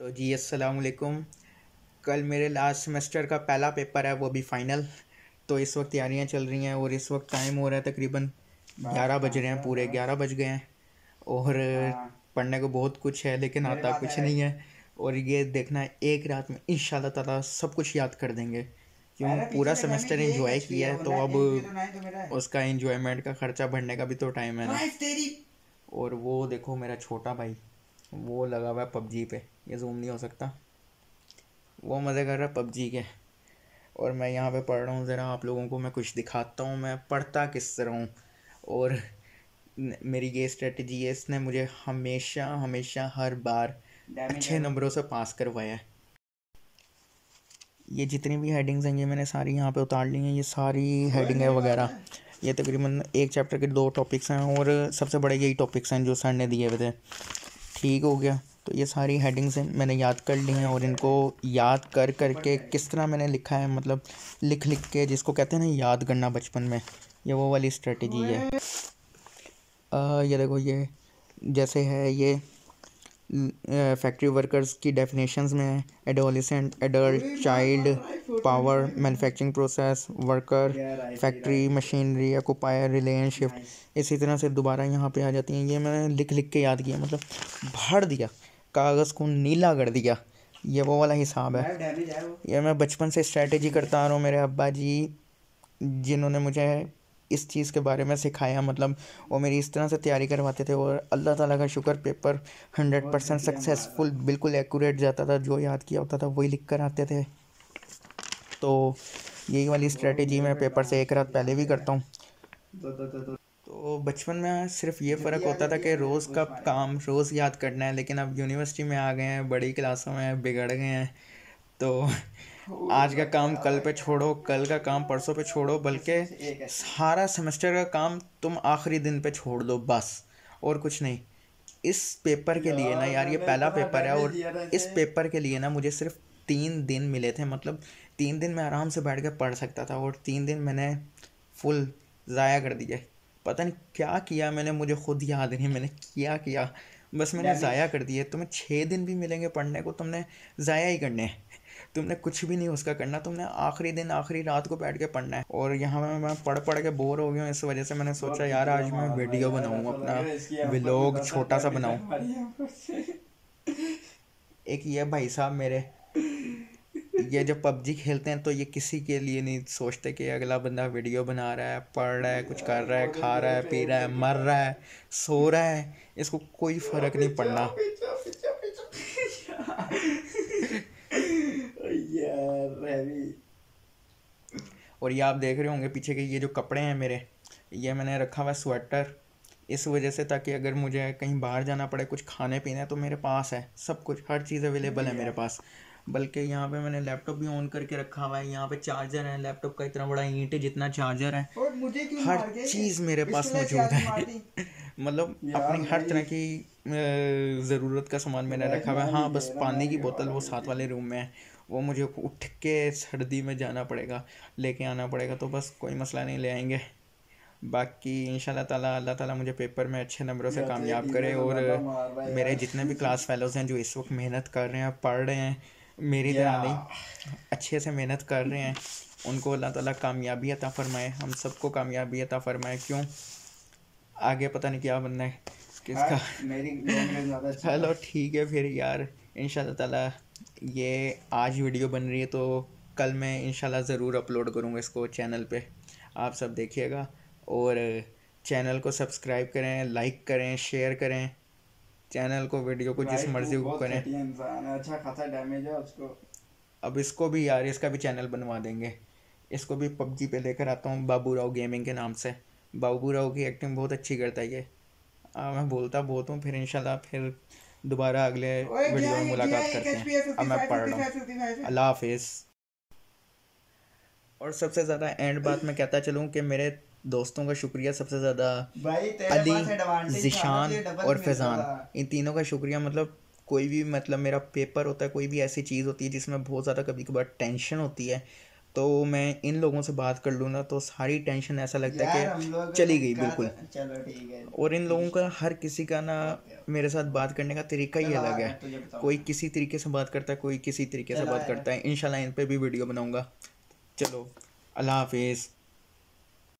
तो जी अस्सलाम वालेकुम। कल मेरे लास्ट सेमेस्टर का पहला पेपर है, वो भी फ़ाइनल। तो इस वक्त तैयारियाँ चल रही हैं और इस वक्त टाइम हो रहा है तकरीबन 11 बज रहे हैं, पूरे 11 बज गए हैं। और पढ़ने को बहुत कुछ है लेकिन आता कुछ नहीं है। और ये देखना है एक रात में इंशाल्लाह ताला सब कुछ याद कर देंगे, क्यों पूरा सेमेस्टर एंजॉय किया है। तो अब उसका एंजॉयमेंट का खर्चा भरने का भी तो टाइम है ना। और वो देखो मेरा छोटा भाई वो लगा हुआ है पबजी पे, ये जूम नहीं हो सकता, वो मज़े कर रहा है पबजी के। और मैं यहाँ पे पढ़ रहा हूँ, ज़रा आप लोगों को मैं कुछ दिखाता हूँ मैं पढ़ता किस तरह हूँ। और मेरी ये स्ट्रेटजी है, इसने मुझे हमेशा हर बार अच्छे नंबरों से पास करवाया है। ये जितनी भी हेडिंग्स हैं ये मैंने सारी यहाँ पे उतार ली हैं, ये सारी हेडिंग वगैरह। ये तकरीबन एक चैप्टर के 2 टॉपिक्स हैं और सबसे बड़े यही टॉपिक्स हैं जो सर ने दिए हुए थे। ठीक हो गया, तो ये सारी हेडिंग्स हैं मैंने याद कर ली हैं। और इनको याद कर कर के किस तरह मैंने लिखा है, मतलब लिख के, जिसको कहते हैं ना याद करना बचपन में, ये वो वाली स्ट्रेटजी है। ये देखो, ये जैसे है, ये फैक्ट्री वर्कर्स की डेफिनेशंस में है, adolescent, adult, child, power, manufacturing process, worker, factory, machinery, occupier, relationship. इसी तरह से दोबारा यहाँ पे आ जाती हैं। ये मैंने लिख के याद किया, मतलब भर दिया, कागज़ को नीला कर दिया। ये वो वाला हिसाब है, ये मैं बचपन से स्ट्रैटेजी करता आ रहा हूँ। मेरे अब्बा जी जिन्होंने मुझे इस चीज़ के बारे में सिखाया, मतलब वो मेरी इस तरह से तैयारी करवाते थे। और अल्लाह ताला का शुक्र पेपर 100% सक्सेसफुल, बिल्कुल एक्यूरेट जाता था, जो याद किया होता था वही लिख कर आते थे। तो यही वाली स्ट्रेटजी मैं पेपर से एक रात पहले भी करता हूँ। तो बचपन में सिर्फ ये फ़र्क होता था कि रोज़ का काम रोज़ याद करना है, लेकिन अब यूनिवर्सिटी में आ गए हैं, बड़ी क्लासों में बिगड़ गए हैं। तो आज का काम कल पे छोड़ो, कल का काम परसों पे छोड़ो, बल्कि सारा सेमेस्टर का काम तुम आखिरी दिन पे छोड़ दो बस, और कुछ नहीं। इस पेपर के लिए ना यार, ये पहला पेपर है और इस पेपर के लिए ना मुझे सिर्फ 3 दिन मिले थे। मतलब 3 दिन मैं आराम से बैठ के पढ़ सकता था और 3 दिन मैंने फुल ज़ाया कर दिया। पता नहीं क्या किया मैंने, मुझे खुद याद नहीं मैंने क्या किया, बस मैंने ज़ाया कर दिया। तुम्हें 6 दिन भी मिलेंगे पढ़ने को, तुमने ज़ाया ही करने हैं, तुमने कुछ भी नहीं उसका करना। तुमने आखिरी दिन आखिरी रात को बैठ के पढ़ना है। और यहाँ मैं पढ़ के बोर हो गया हूँ, इस वजह से मैंने सोचा यार आज मैं वीडियो बनाऊँ, अपना व्लॉग छोटा सा बनाऊँ। एक ये भाई साहब मेरे, ये जब पबजी खेलते हैं तो ये किसी के लिए नहीं सोचते कि अगला बंदा वीडियो बना रहा है, पढ़ रहा है, कुछ कर रहा है, खा रहा है, पी रहा है, मर रहा है, सो रहा है, इसको कोई फ़र्क नहीं पड़ना। और ये आप देख रहे होंगे पीछे के ये जो कपड़े हैं मेरे, ये मैंने रखा हुआ स्वेटर इस वजह से, ताकि अगर मुझे कहीं बाहर जाना पड़े, कुछ खाने पीने, तो मेरे पास है सब कुछ, हर चीज़ अवेलेबल है मेरे पास। बल्कि यहाँ पे मैंने लैपटॉप भी ऑन करके रखा हुआ है, यहाँ पे चार्जर है लैपटॉप का, इतना बड़ा ईंट जितना चार्जर है, हर चीज़ मेरे पास मौजूद है। मतलब अपनी हर तरह की ज़रूरत का सामान मैंने रखा हुआ है। हाँ, बस पानी की बोतल वो साथ वाले रूम में है, वो मुझे उठ के सर्दी में जाना पड़ेगा, लेके आना पड़ेगा, तो बस कोई मसला नहीं, ले आएंगे। बाकी इंशाल्लाह ताला अल्लाह ताला मुझे पेपर में अच्छे नंबरों से कामयाब करे। और मेरे जितने भी क्लास फेलोज़ हैं जो इस वक्त मेहनत कर रहे हैं, पढ़ रहे हैं, मेरी तरह नहीं, अच्छे से मेहनत कर रहे हैं, उनको अल्लाह ताला कामयाबी अता फ़रमाए, हम सबको कामयाबी अता फ़रमाए। क्यों आगे पता नहीं क्या बनना है किसका। चलो ठीक है फिर यार, इंशाल्लाह ताला ये आज वीडियो बन रही है तो कल मैं इंशाल्लाह ज़रूर अपलोड करूँगा इसको चैनल पे, आप सब देखिएगा। और चैनल को सब्सक्राइब करें, लाइक करें, शेयर करें चैनल को, वीडियो को जिस मर्ज़ी को करें। अच्छा खासा डैमेज है उसको, अब इसको भी यार, इसका भी चैनल बनवा देंगे, इसको भी पबजी पे लेकर आता हूँ, बाबू राव गेमिंग के नाम से। बाबू राव की एक्टिंग बहुत अच्छी करता है ये। मैं बोलता बहुत हूँ, फिर इंशाल्लाह फिर दोबारा अगले वीडियो में मुलाकात करते हैं। अब मैं पढ़ रहा हूँ, अल्लाह हाफिज़। और सबसे ज़्यादा एंड बात मैं कहता चलूँ कि मेरे दोस्तों का शुक्रिया सबसे ज़्यादा, अली, जिशान और फैज़ान, इन तीनों का शुक्रिया। मतलब कोई भी, मतलब मेरा पेपर होता है, कोई भी ऐसी चीज़ होती है जिसमें बहुत ज़्यादा कभी कभार टेंशन होती है, तो मैं इन लोगों से बात कर लूँगा तो सारी टेंशन ऐसा लगता है कि चली गई बिल्कुल। चलो ठीक है। और इन लोगों का हर किसी का ना मेरे साथ बात करने का तरीका ही अलग है, कोई किसी तरीके से बात करता है, कोई किसी तरीके से बात करता है। इंशाल्लाह इन पर भी वीडियो बनाऊँगा। चलो अल्लाह हाफिज़।